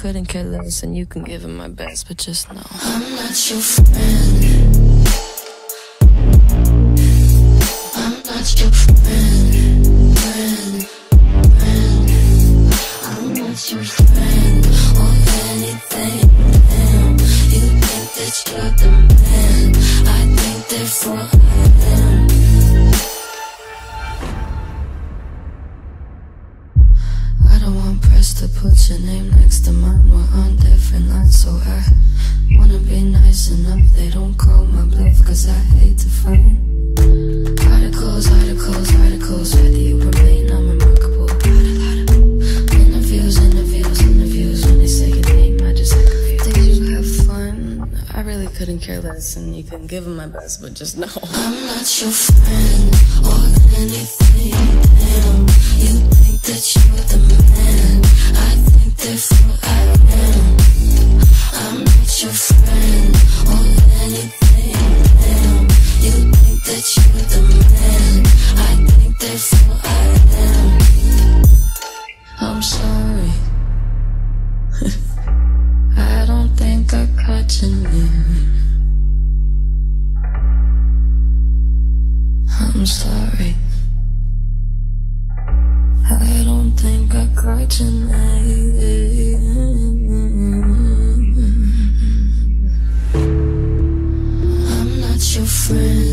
Couldn't care less, and you can give him my best, but just know I'm not your friend. I'm not your friend, I'm not your friend or anything. You think that you're the man, I think therefore I am. To put your name next to mine, we're on different lines. So I wanna be nice enough, they don't call my bluff, cause I hate to fight. Articles, articles, articles, whether you remain unremarkable. Interviews, interviews, interviews, when they say your name, I just think you have fun. I really couldn't care less, and you can give them my best, but just know I'm not your friend or anything. Damn, you think that you're the man, I think therefore I am. I'm not your friend or anything. Damn, you think that you're the man, I think therefore I am. I'm sorry, I don't think I caught your name. I'm sorry, I don't think I cried tonight. I'm not your friend.